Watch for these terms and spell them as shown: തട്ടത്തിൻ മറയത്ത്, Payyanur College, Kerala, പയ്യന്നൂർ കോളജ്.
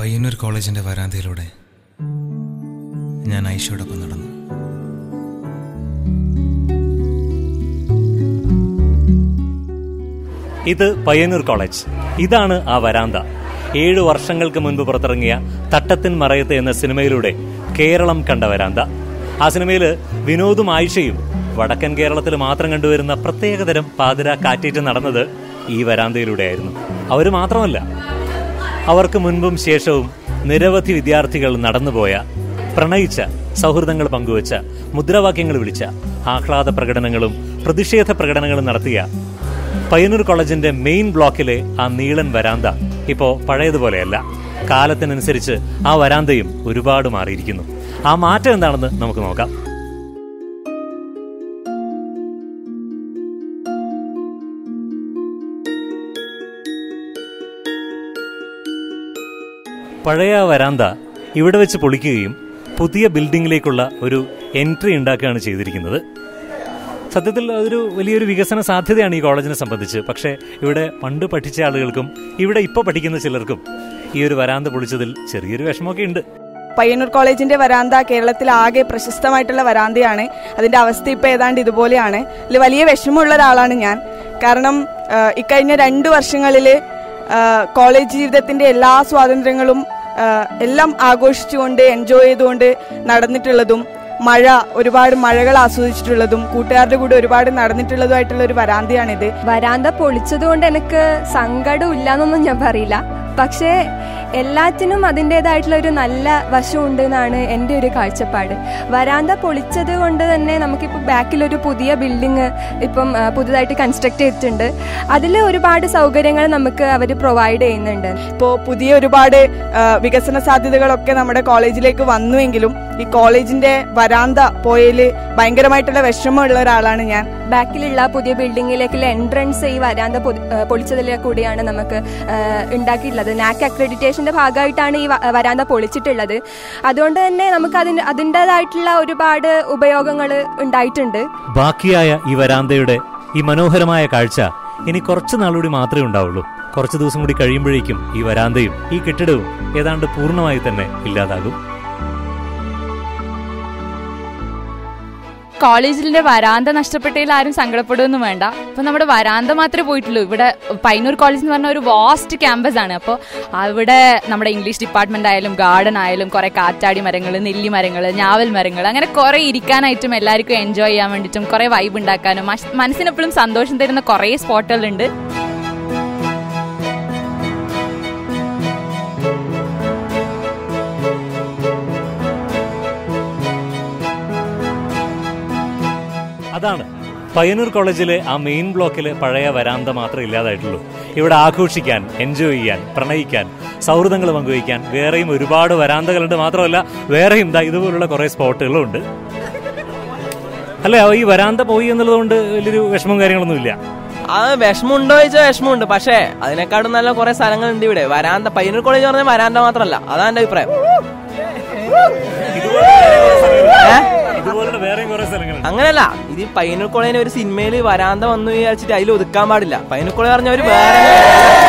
Payyanur College in the Varanthilude Nana showed up on the run. This is Payyanur College. This is our veranda. 7 വർഷങ്ങൾക്ക് മുൻപ് പുറത്തിറങ്ങിയ തട്ടത്തിൻ മറയത്ത് എന്ന സിനിമയിലൂടെ കേരളം കണ്ട വരാന്ത. ആ സിനിമയിൽ വിനോദും ആയിഷയും വടക്കൻ കേരളത്തിൽ മാത്രം കണ്ടുവരുന്ന പ്രത്യേകതരം പാതിര കാറ്റേറ്റ് നടന്നത് ഈ വരാന്തയിലൂടെയായിരുന്നു. അവർ മാത്രമല്ല, അവർക്ക് മുൻപും ശേഷവും നിരവധി വിദ്യാർത്ഥികൾ നടന്നുപോയ, പ്രണയിച്ച, സൗഹൃദങ്ങൾ പങ്കുവച്ച, മുദ്രാവാക്യങ്ങൾ വിളിച്ച, ആഹ്ലാദ പ്രകടനങ്ങളും പ്രതിഷേധ പ്രകടനങ്ങളും നടത്തിയ പയ്യന്നൂർ കോളേജിന്റെ മെയിൻ ബ്ലോക്കിലെ ആ നീളൻ വരാന്ത ഇപ്പോൾ പഴയതുപോലെയല്ല. കാലത്തിനനുസരിച്ച് ആ വരാന്തയും ഒരുപാട് മാറിയിരിക്കുന്നു. ആ മാറ്റം എന്താണെന്ന് നമുക്ക് നോക്കാം. പഴയ വരാന്ത ഇവിടെ വെച്ച് പൊളിക്കുകയും പുതിയ ബിൽഡിങ്ങിലേക്കുള്ള ഒരു എൻട്രി ഉണ്ടാക്കുകയാണ് ചെയ്തിരിക്കുന്നത്. സത്യത്തിൽ അതൊരു വലിയൊരു വികസന സാധ്യതയാണ് ഈ കോളേജിനെ സംബന്ധിച്ച്. പക്ഷേ ഇവിടെ പണ്ട് പഠിച്ച ആളുകൾക്കും ഇവിടെ ഇപ്പോൾ പഠിക്കുന്ന ചിലർക്കും ഈ ഒരു വരാന്ത പൊളിച്ചതിൽ ചെറിയൊരു വിഷമമൊക്കെ ഉണ്ട്. പയ്യന്നൂർ കോളേജിന്റെ വരാന്ത കേരളത്തിൽ ആകെ പ്രശസ്തമായിട്ടുള്ള വരാന്തയാണ്. അതിന്റെ അവസ്ഥ ഇപ്പോൾ ഏതാണ്ട് ഇതുപോലെയാണ്. അതിൽ വലിയ വിഷമമുള്ള ഒരാളാണ് ഞാൻ. കാരണം ഇക്കഴിഞ്ഞ 2 വർഷങ്ങളിൽ കോളേജ് ജീവിതത്തിന്റെ എല്ലാ സ്വാതന്ത്ര്യങ്ങളും എല്ലാം ആഘോഷിച്ചുകൊണ്ട് എൻജോയ് ചെയ്തുകൊണ്ട് നടന്നിട്ടുള്ളതും മഴ ഒരുപാട് മഴകൾ ആസ്വദിച്ചിട്ടുള്ളതും കൂട്ടുകാരുടെ കൂടെ ഒരുപാട് നടന്നിട്ടുള്ളതുമായിട്ടുള്ള ഒരു വരാന്തയാണിത്. വരാന്ത പൊളിച്ചതുകൊണ്ട് എനിക്ക് സങ്കടം ഇല്ലാന്നൊന്നും ഞാൻ പറയില്ല, പക്ഷേ എല്ലാറ്റിനും അതിൻ്റെതായിട്ടുള്ള ഒരു നല്ല വശമുണ്ട് എന്നാണ് എൻ്റെ ഒരു കാഴ്ചപ്പാട്. വരാന്ത പൊളിച്ചത് കൊണ്ട് തന്നെ നമുക്കിപ്പോൾ ബാക്കിലൊരു പുതിയ ബിൽഡിങ് ഇപ്പം പുതുതായിട്ട് കൺസ്ട്രക്ട് ചെയ്തിട്ടുണ്ട്. അതിൽ ഒരുപാട് സൗകര്യങ്ങൾ നമുക്ക് അവർ പ്രൊവൈഡ് ചെയ്യുന്നുണ്ട്. ഇപ്പോൾ പുതിയ ഒരുപാട് വികസന സാധ്യതകളൊക്കെ നമ്മുടെ കോളേജിലേക്ക് വന്നുവെങ്കിലും ഈ കോളേജിൻ്റെ വരാന്ത പോയതിൽ ഭയങ്കരമായിട്ടുള്ള വിഷമമുള്ള ഒരാളാണ് ഞാൻ. ബാക്കിലുള്ള പുതിയ ബിൽഡിങ്ങിലേക്കുള്ള എൻട്രൻസ് ഈ വരാന്ത പൊളിച്ചതിലെ കൂടിയാണ് നമുക്ക് ഉണ്ടാക്കിയിട്ടുള്ളത്. നാക് അക്രഡിറ്റേഷൻ്റെ ഭാഗമായിട്ടാണ് ഈ വരാന്ത പൊളിച്ചിട്ടുള്ളത്. അതുകൊണ്ട് തന്നെ നമുക്ക് അതിൻ്റെതായിട്ടുള്ള ഒരുപാട് ഉപയോഗങ്ങൾ ഉണ്ടായിട്ടുണ്ട്. ബാക്കിയായ ഈ വരാന്തയുടെ ഈ മനോഹരമായ കാഴ്ച ഇനി കുറച്ച് നാളുകൂടി മാത്രമേ ഉണ്ടാവുള്ളൂ. കുറച്ച് ദിവസം കൂടി കഴിയുമ്പോഴേക്കും ഈ വരാന്തയും ഈ കെട്ടിടവും ഏതാണ്ട് പൂർണ്ണമായി തന്നെ ഇല്ലാതാകും. കോളേജിലെ വരാന്ത നഷ്ടപ്പെട്ടതിൽ ആരും സങ്കടപ്പെടുകയൊന്നും വേണ്ട. അപ്പോൾ നമ്മുടെ വരാന്ത മാത്രമേ പോയിട്ടുള്ളൂ. ഇവിടെ പയ്യന്നൂർ കോളേജ് എന്ന് പറഞ്ഞാൽ ഒരു വാസ്റ്റ് ക്യാമ്പസാണ്. അപ്പോൾ അവിടെ നമ്മുടെ ഇംഗ്ലീഷ് ഡിപ്പാർട്ട്മെൻ്റ് ആയാലും ഗാർഡൻ ആയാലും കുറേ കാറ്റാടി മരങ്ങൾ, നെല്ലി മരങ്ങൾ, ഞാവൽ മരങ്ങൾ, അങ്ങനെ കുറേ ഇരിക്കാനായിട്ടും എല്ലാവർക്കും എൻജോയ് ചെയ്യാൻ വേണ്ടിയിട്ടും കുറേ വൈബ് ഉണ്ടാക്കാനും മനസ്സിനെപ്പോഴും സന്തോഷം തരുന്ന കുറേ സ്പോട്ടുകളുണ്ട്. അതാണ് പയ്യന്നൂർ കോളേജിലെ ആ മെയിൻ ബ്ലോക്കിലെ പഴയ വരാന്ത മാത്രമേ ഇല്ലാതായിട്ടുള്ളൂ. ഇവിടെ ആഘോഷിക്കാൻ, എൻജോയ് ചെയ്യാൻ, പ്രണയിക്കാൻ, സൗഹൃദങ്ങൾ പങ്കുവയ്ക്കാൻ വേറെയും ഒരുപാട് വരാന്തകളുണ്ട്. മാത്രമല്ല വേറെയും ഇതുപോലുള്ള കുറേ സ്പോട്ടുകളും ഉണ്ട്. അല്ല, ഈ വരാന്ത പോയി എന്നുള്ളത് കൊണ്ട് വലിയൊരു വിഷമവും കാര്യങ്ങളൊന്നും ഇല്ല. ആ വിഷമമുണ്ടോ ചോദിച്ചാൽ വിഷമമുണ്ട്, പക്ഷേ അതിനെക്കാളും നല്ല കുറേ സ്ഥലങ്ങളുണ്ട് ഇവിടെ. വരാന്ത പയ്യന്നൂർ കോളേജ് പറഞ്ഞാൽ വരാന്ത മാത്രമല്ല, അതാണ് എൻ്റെ അഭിപ്രായം. അങ്ങനല്ല, ഇത് പയ്യന്നൂർ കോളേജിന് ഒരു സിനിമയിൽ വരാന്ത വന്നു വിചാരിച്ചിട്ട് അതിൽ ഒതുക്കാൻ പാടില്ല. പയ്യന്നൂർ കോളേജ് പറഞ്ഞ ഒരു വേറെ